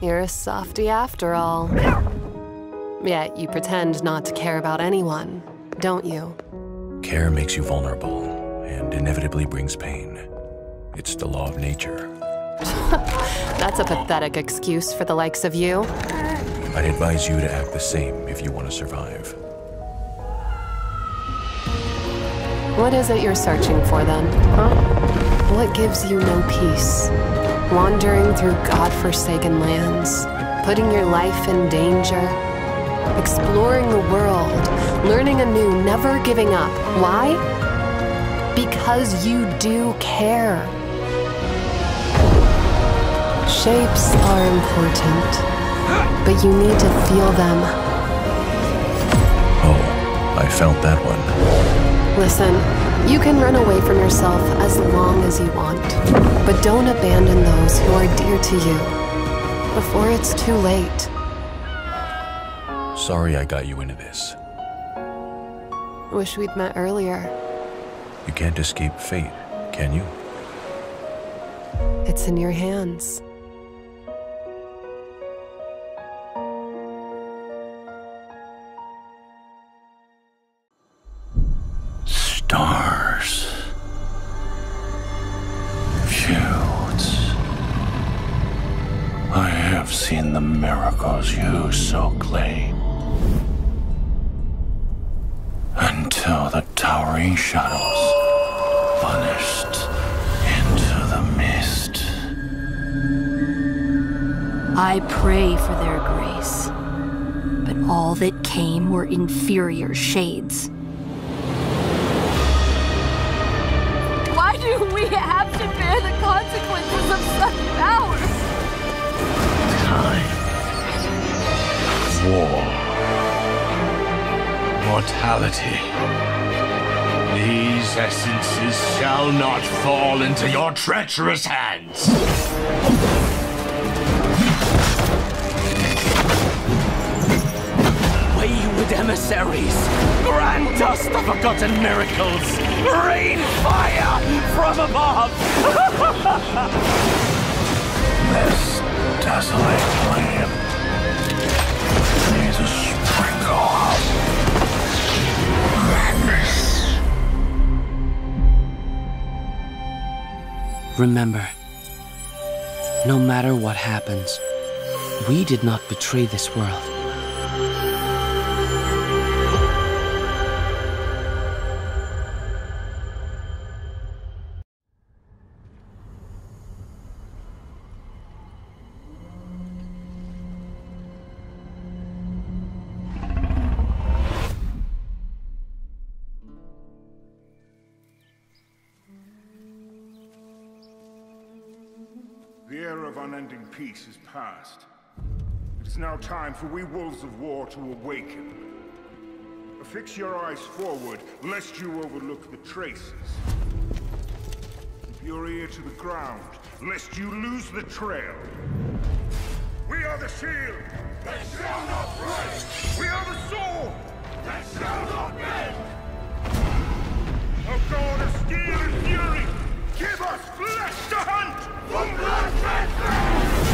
You're a softie after all. Yet you pretend not to care about anyone, don't you? Care makes you vulnerable and inevitably brings pain. It's the law of nature. That's a pathetic excuse for the likes of you. I'd advise you to act the same if you want to survive. What is it you're searching for then, huh? What gives you no peace? Wandering through godforsaken lands, putting your life in danger, exploring the world, learning anew, never giving up. Why? Because you do care. Shapes are important, but you need to feel them. Oh, I felt that one. Listen, you can run away from yourself as long as you want, but don't abandon those who are dear to you before it's too late. Sorry I got you into this. Wish we'd met earlier. You can't escape fate, can you? It's in your hands. Stars. Shields. I have seen the miracles you so claim. Until the towering shadows vanished into the mist. I pray for their grace, but all that came were inferior shades. Why do we have to bear the consequences of such power? Time. War. Mortality. These essences shall not fall into your treacherous hands! Wayward emissaries, grant us the forgotten miracles! Rain fire from above! This desolate flame needs a sprinkle of Remember, no matter what happens, we did not betray this world. Peace is past. It is now time for we wolves of war to awaken. Affix your eyes forward, lest you overlook the traces. Keep your ear to the ground, lest you lose the trail. We are the shield that shall not break! We are the sword that shall not bend! A god of steel and fury, give us flesh to hunt! From blood and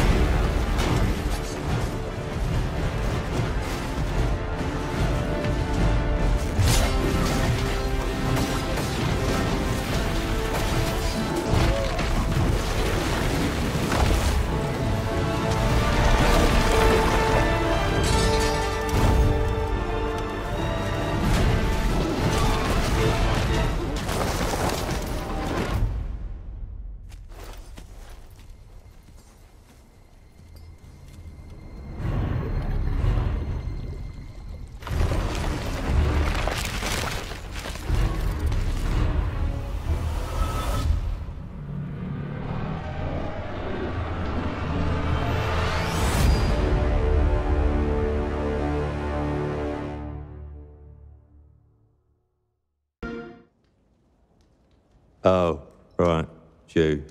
Oh, right, Jew.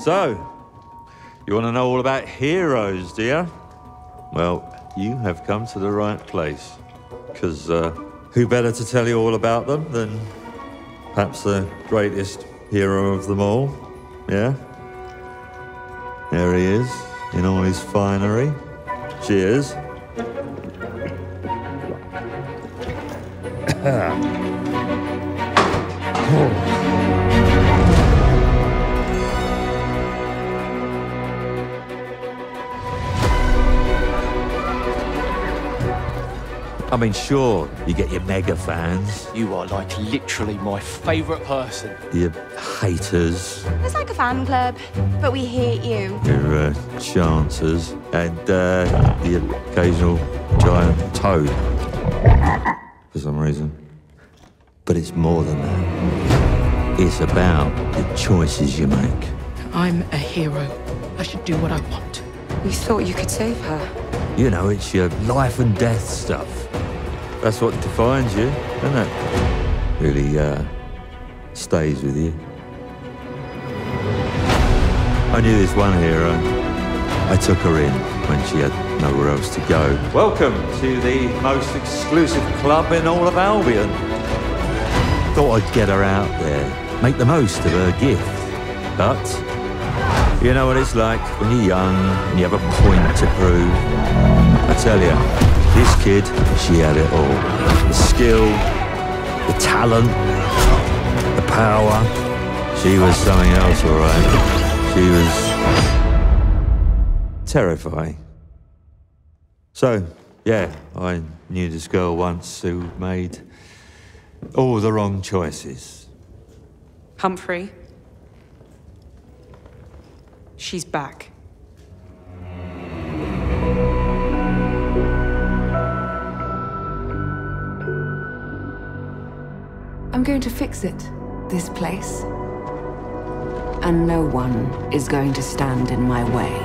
So, you want to know all about heroes, do you? Well, you have come to the right place. Because who better to tell you all about them than perhaps the greatest hero of them all, yeah? There he is, in all his finery. Cheers. I mean, sure, you get your mega fans. You are, like, literally my favourite person. Your haters. It's like a fan club, but we hate you. Your chances and the occasional giant toad for some reason. But it's more than that. It's about the choices you make. I'm a hero. I should do what I want. You thought you could save her? You know, it's your life and death stuff. That's what defines you, doesn't it? Really stays with you. I knew this one hero. I took her in when she had nowhere else to go. Welcome to the most exclusive club in all of Albion. Thought I'd get her out there, make the most of her gift. But you know what it's like when you're young and you have a point to prove. I tell you, this kid, she had it all. The skill, the talent, the power. She was something else, all right. She was terrifying. So, yeah, I knew this girl once who made all the wrong choices. Humphrey. She's back. I'm going to fix it, this place. And no one is going to stand in my way.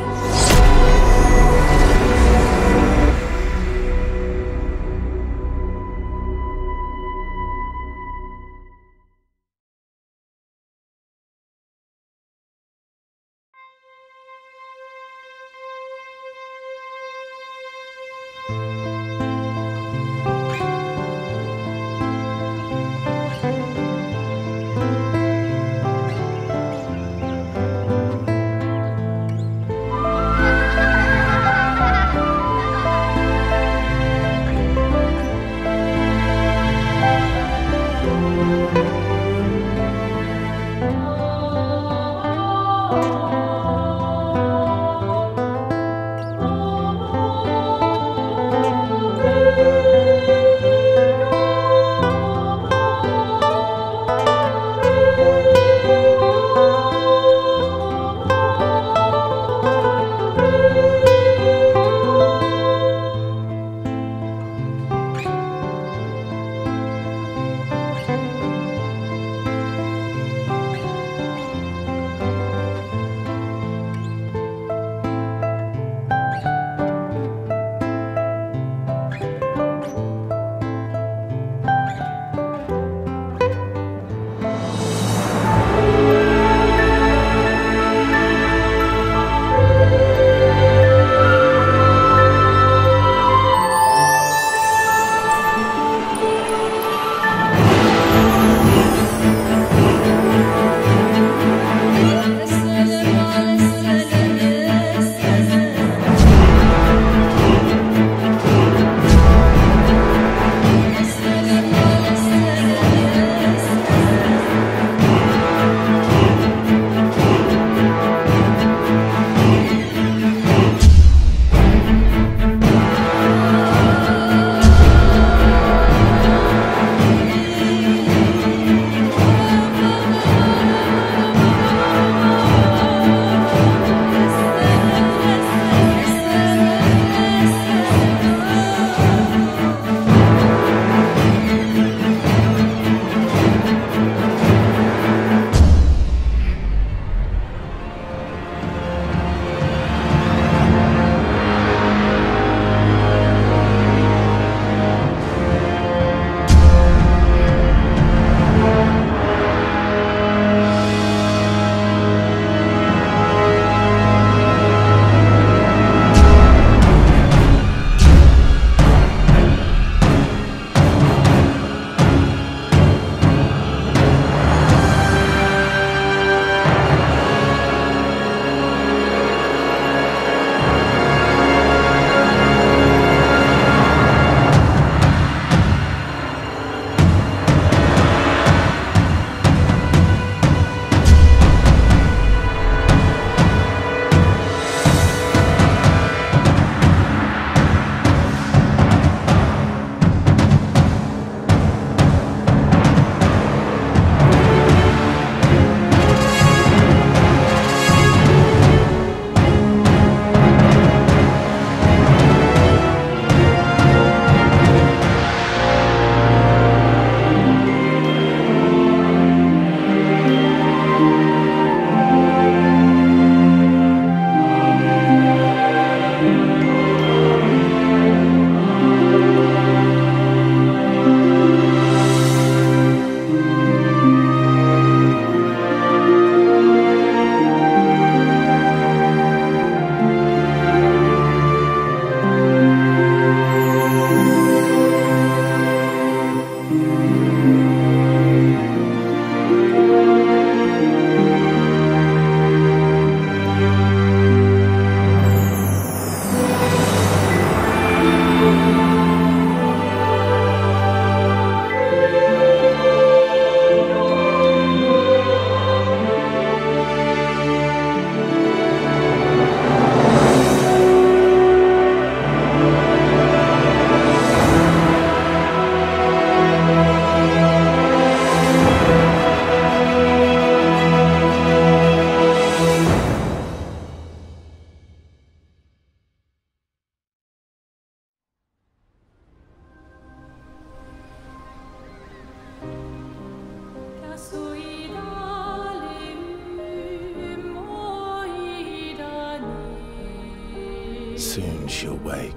Soon she'll wake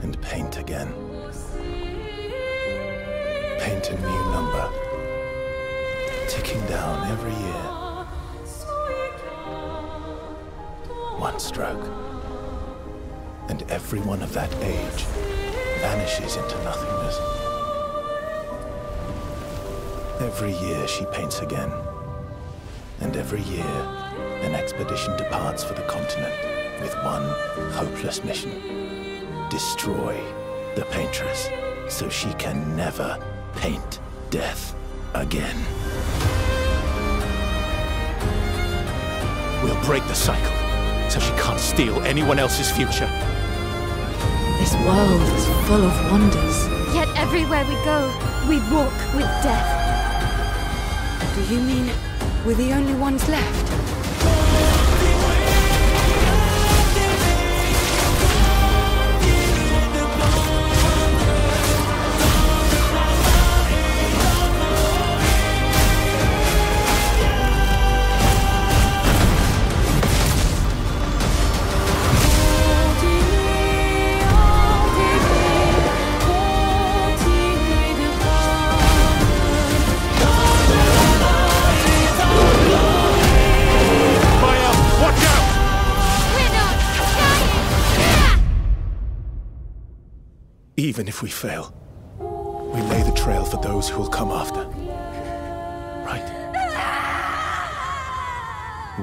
and paint again. Paint a new number, ticking down every year. One stroke, and everyone of that age vanishes into nothingness. Every year she paints again, and every year an expedition departs for the continent with one hopeless mission: destroy the Paintress so she can never paint death again. We'll break the cycle so she can't steal anyone else's future. This world is full of wonders. Yet everywhere we go, we walk with death. Do you mean we're the only ones left? Even if we fail, we lay the trail for those who will come after. Right?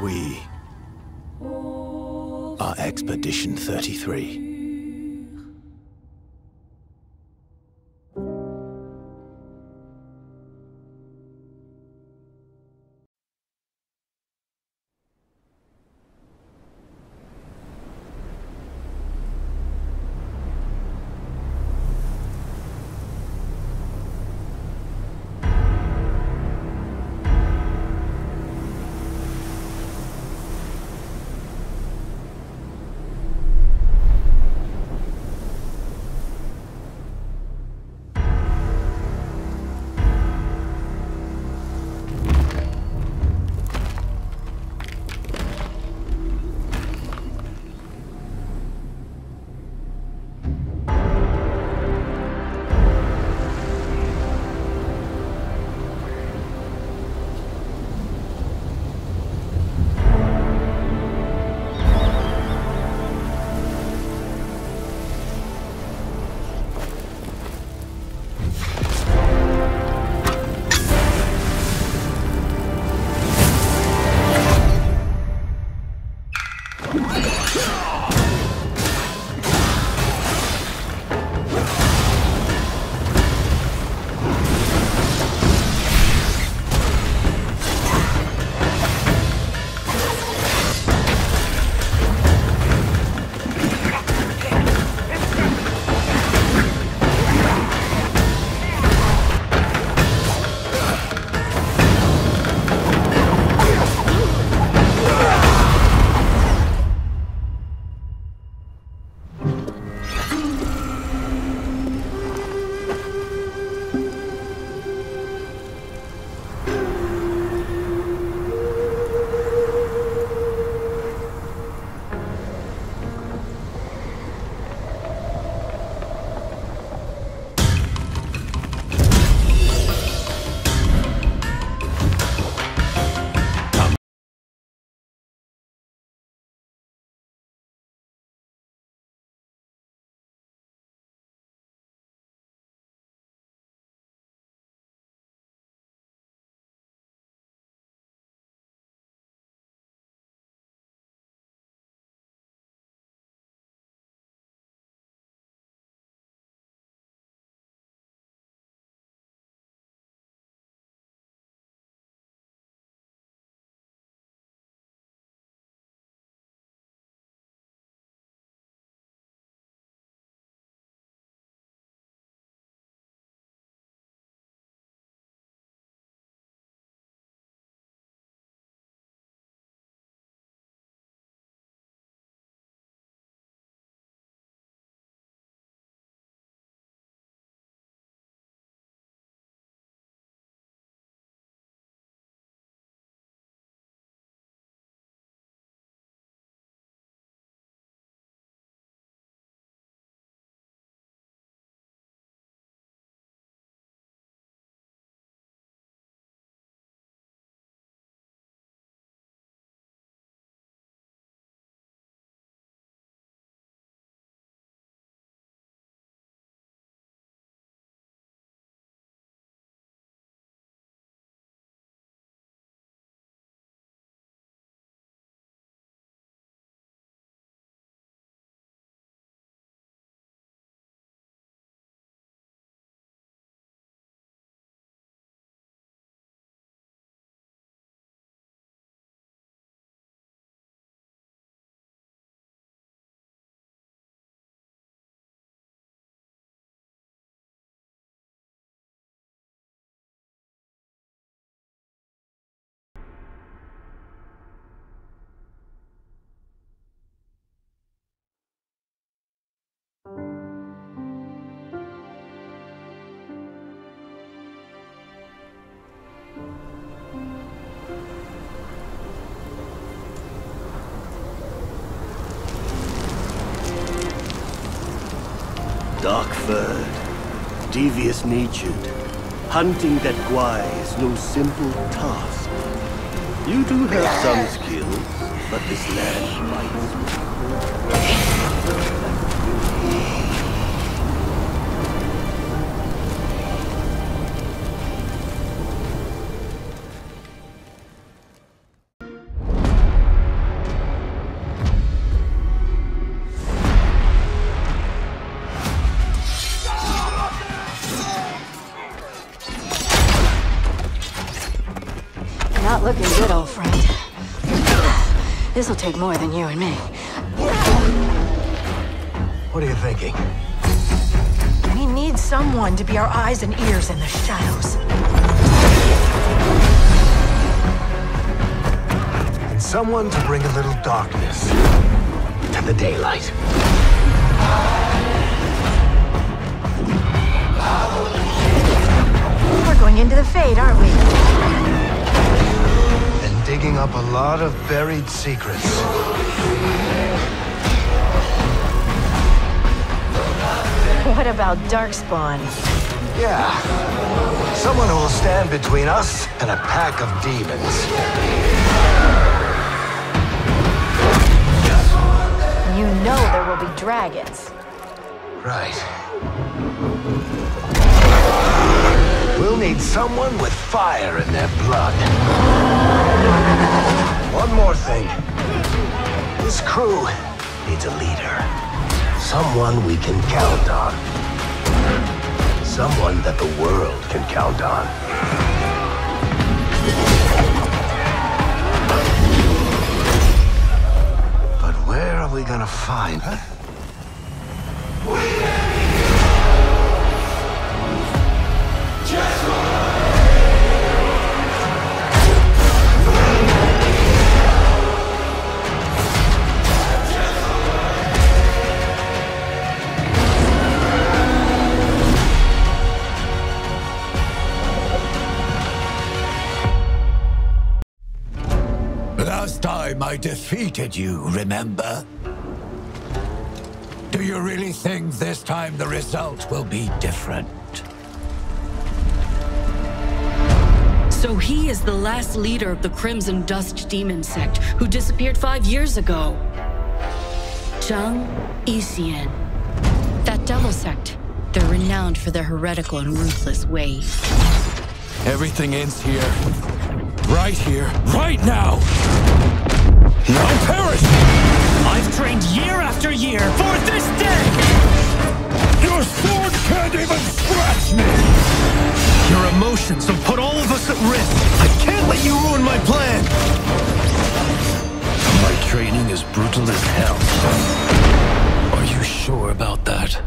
We are Expedition 33. Dark Third, devious natured, hunting that guai is no simple task. You do have some skills, but this land bites me. Looking good, old friend. This'll take more than you and me. What are you thinking? We need someone to be our eyes and ears in the shadows. And someone to bring a little darkness to the daylight. We're going into the Fade, aren't we? Digging up a lot of buried secrets. What about Darkspawn? Yeah. Someone who will stand between us and a pack of demons. You know there will be dragons. Right. We'll need someone with fire in their blood. One more thing. This crew needs a leader. Someone we can count on. Someone that the world can count on. But where are we gonna find her? I defeated you, remember? Do you really think this time the result will be different? So he is the last leader of the Crimson Dust Demon Sect, who disappeared 5 years ago. Jung Yixian. That devil sect. They're renowned for their heretical and ruthless ways. Everything ends here. Right here. Right now! Now perish! I've trained year after year for this day! Your sword can't even scratch me! Your emotions have put all of us at risk. I can't let you ruin my plan! My training is brutal as hell. Are you sure about that?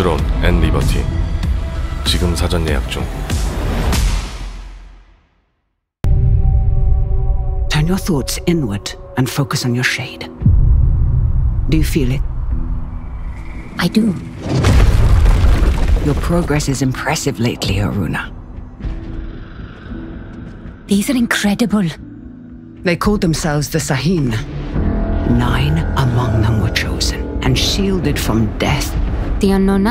스롯 앤 리버티 지금 사전 예약 중. Turn your thoughts inward and focus on your shade. Do you feel it? I do. Your progress is impressive lately, Aruna. These are incredible. They called themselves the Sahin. 9 among them were chosen and shielded from death. The unknown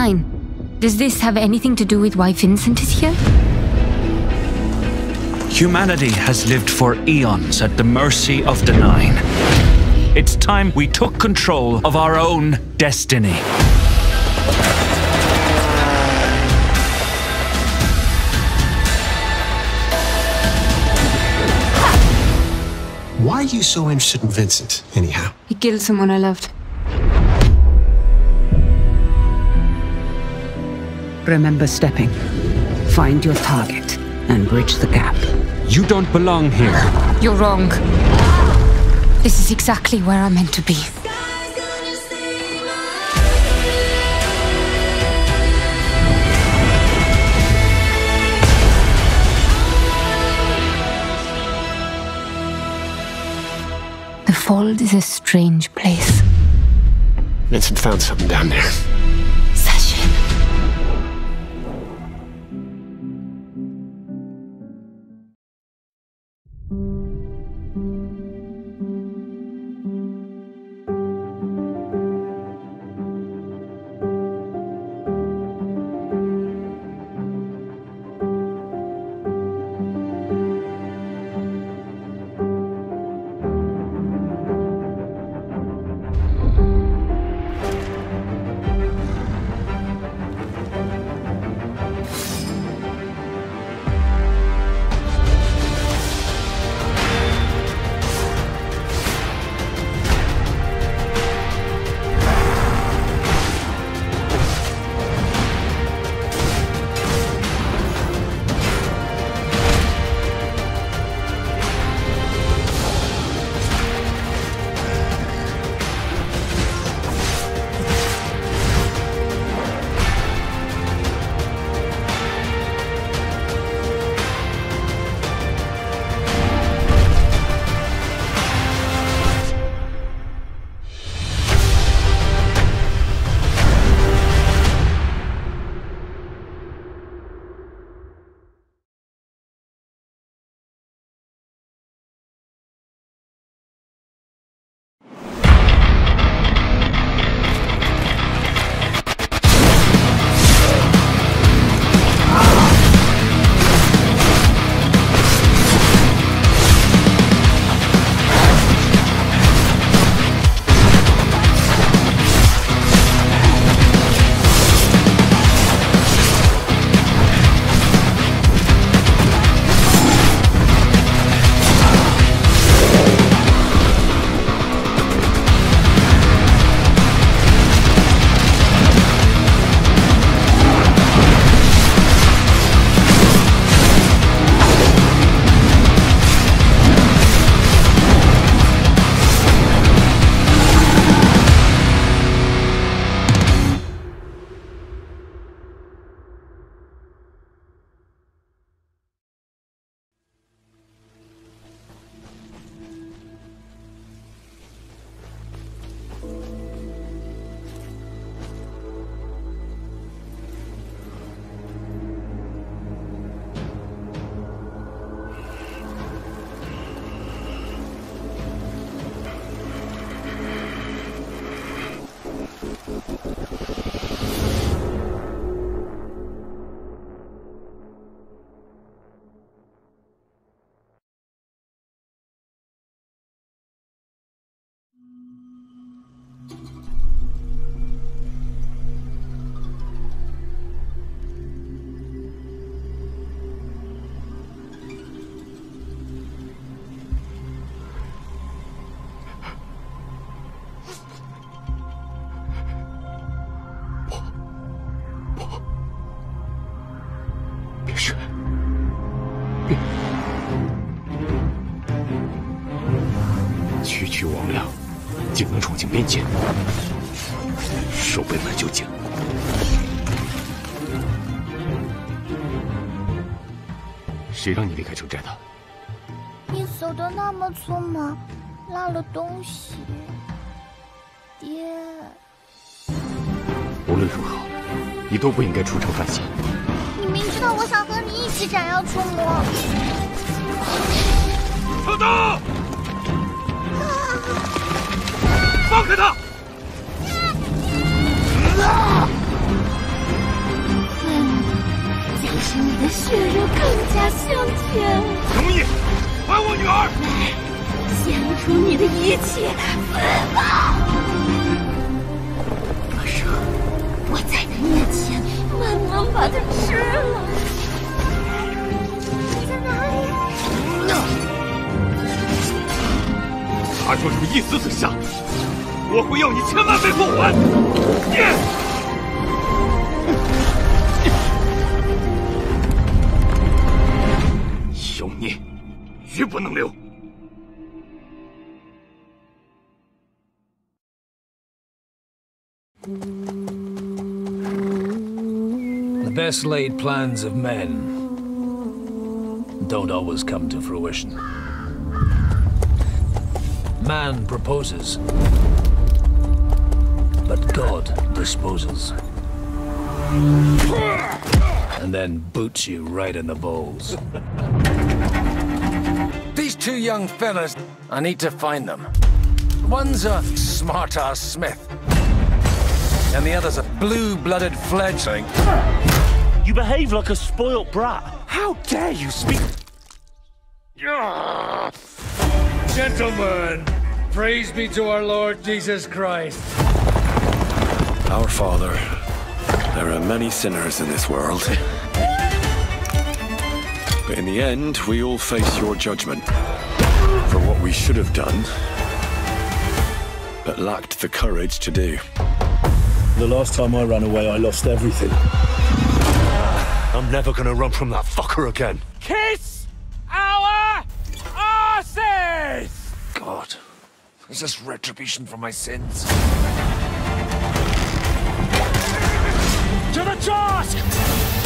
9. Does this have anything to do with why Vincent is here? Humanity has lived for eons at the mercy of the 9. It's time we took control of our own destiny. Why are you so interested in Vincent, anyhow? He killed someone I loved. Remember stepping. Find your target and bridge the gap. You don't belong here. You're wrong. This is exactly where I'm meant to be. The Fold is a strange place. Vincent found something down there. 谁让你离开城寨的？你走得那么匆忙，落了东西。爹，无论如何，你都不应该出城犯险。你明知道我想和你一起斩妖除魔。放刀！放开他！ 使你的血肉更加香甜。容易，还我女儿！献出你的一切，死吧！我说，我在他面前慢慢把他吃了。你在哪里？他若有一丝嘴下，我会要你千万倍不还！耶！ 忤逆，绝不能留。The best laid plans of men don't always come to fruition. Man proposes, but God disposes. And then boots you right in the balls. These two young fellas, I need to find them. One's a smart-ass Smith, and the other's a blue-blooded fledgling. You behave like a spoilt brat. How dare you speak? Gentlemen, praise be to our Lord Jesus Christ. Our Father. There are many sinners in this world. But in the end, we all face your judgment for what we should have done, but lacked the courage to do. The last time I ran away, I lost everything. I'm never gonna run from that fucker again. Kiss our asses! God, is this retribution for my sins? To the task!